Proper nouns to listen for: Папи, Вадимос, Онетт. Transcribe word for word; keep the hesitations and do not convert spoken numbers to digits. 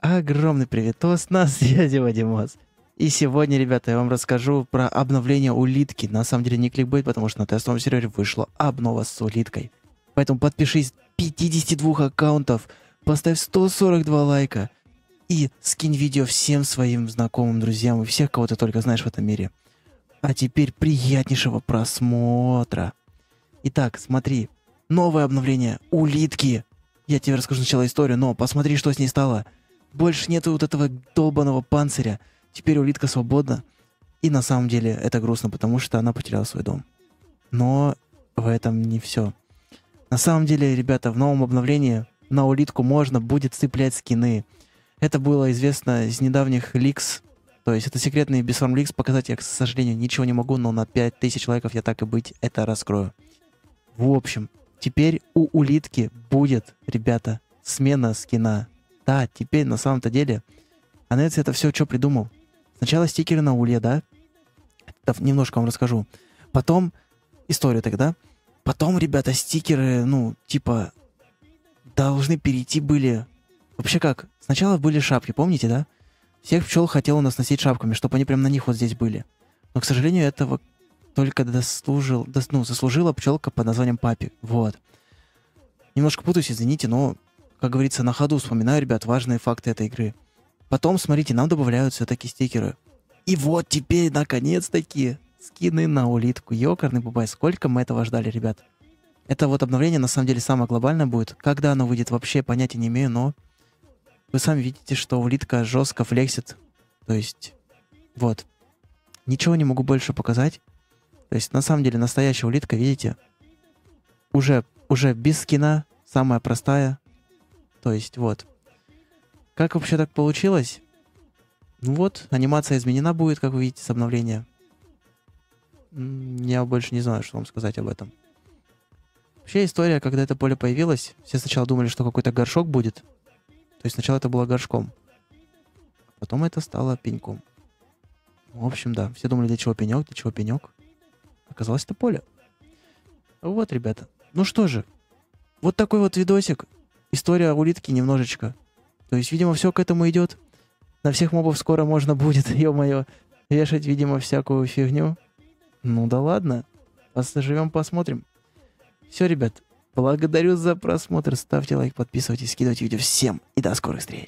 Огромный приветос, на связи Вадимос. И сегодня, ребята, я вам расскажу про обновление улитки. На самом деле не кликбейт, потому что на тестовом сервере вышла обнова с улиткой. Поэтому подпишись пятьдесят два аккаунтов, поставь сто сорок два лайка и скинь видео всем своим знакомым, друзьям и всех, кого ты только знаешь в этом мире. А теперь приятнейшего просмотра. Итак, смотри, новое обновление улитки. Я тебе расскажу сначала историю, но посмотри, что с ней стало. Больше нет вот этого долбаного панциря. Теперь улитка свободна. И на самом деле это грустно, потому что она потеряла свой дом. Но в этом не все. На самом деле, ребята, в новом обновлении на улитку можно будет цеплять скины. Это было известно из недавних ликс. То есть это секретный бесформ ликс. Показать я, к сожалению, ничего не могу, но на пять тысяч лайков я так и быть это раскрою. В общем, теперь у улитки будет, ребята, смена скина. Да, теперь на самом-то деле Онетт это все что придумал. Сначала стикеры на улье, да? Это немножко вам расскажу. Потом историю тогда. Потом, ребята, стикеры, ну, типа, должны перейти были... Вообще как? Сначала были шапки, помните, да? Всех пчел хотел у нас носить шапками, чтобы они прям на них вот здесь были. Но, к сожалению, этого только дослужил... Дос... Ну, заслужила пчелка под названием Папи. Вот. Немножко путаюсь, извините, но, как говорится, на ходу вспоминаю, ребят, важные факты этой игры. Потом, смотрите, нам добавляют все-таки стикеры. И вот теперь, наконец-таки, скины на улитку. Ёкарный бабай, сколько мы этого ждали, ребят. Это вот обновление, на самом деле, самое глобальное будет. Когда оно выйдет, вообще понятия не имею, но... Вы сами видите, что улитка жестко флексит. То есть, вот. Ничего не могу больше показать. То есть, на самом деле, настоящая улитка, видите? Уже, уже без скина, самая простая. То есть, вот. Как вообще так получилось? Ну вот, анимация изменена будет, как вы видите, с обновления. Я больше не знаю, что вам сказать об этом. Вообще история, когда это поле появилось, все сначала думали, что какой-то горшок будет. То есть сначала это было горшком. Потом это стало пеньком. В общем, да, все думали, для чего пенек, для чего пенек. Оказалось, это поле. Вот, ребята. Ну что же, вот такой вот видосик. История улитки немножечко. То есть, видимо, все к этому идет. На всех мобов скоро можно будет, ё-моё, вешать, видимо, всякую фигню. Ну да ладно. Поживем, посмотрим. Все, ребят, благодарю за просмотр. Ставьте лайк, подписывайтесь, скидывайте видео всем. И до скорых встреч.